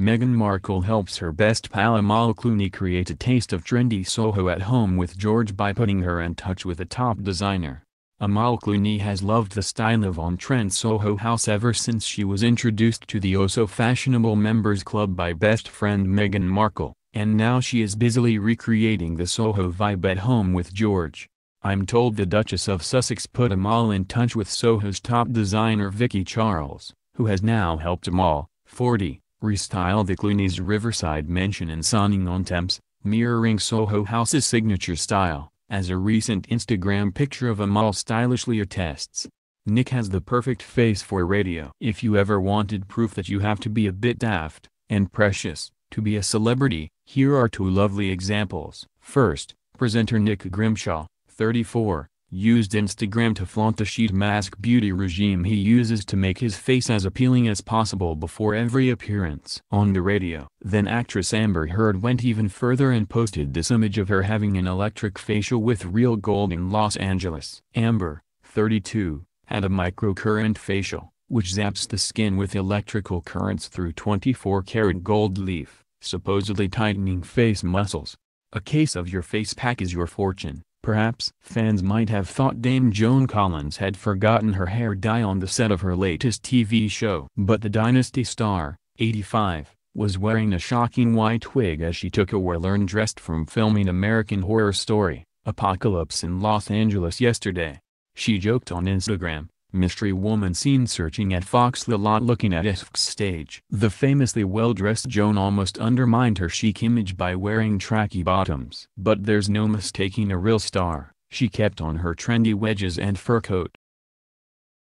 Meghan Markle helps her best pal Amal Clooney create a taste of trendy Soho at home with George by putting her in touch with a top designer. Amal Clooney has loved the style of on-trend Soho House ever since she was introduced to the oh-so-fashionable members club by best friend Meghan Markle, and now she is busily recreating the Soho vibe at home with George. I'm told the Duchess of Sussex put Amal in touch with Soho's top designer Vicky Charles, who has now helped Amal, 40, restyle the Clooney's Riverside mansion in Sonning-on-Thames, mirroring Soho House's signature style, as a recent Instagram picture of Amal stylishly attests. Nick has the perfect face for radio. If you ever wanted proof that you have to be a bit daft and precious to be a celebrity, here are two lovely examples. First, presenter Nick Grimshaw, 34, used Instagram to flaunt the sheet mask beauty regime he uses to make his face as appealing as possible before every appearance on the radio. Then actress Amber Heard went even further and posted this image of her having an electric facial with real gold in Los Angeles. Amber, 32, had a microcurrent facial, which zaps the skin with electrical currents through 24-karat gold leaf, supposedly tightening face muscles. A case of your face pack is your fortune. Perhaps fans might have thought Dame Joan Collins had forgotten her hair dye on the set of her latest TV show. But the Dynasty star, 85, was wearing a shocking white wig as she took a well-earned rest from filming American Horror Story, Apocalypse in Los Angeles yesterday. She joked on Instagram, "Mystery woman seen searching at Fox the lot looking at IFK's stage." The famously well-dressed Joan almost undermined her chic image by wearing tracky bottoms. But there's no mistaking a real star. She kept on her trendy wedges and fur coat,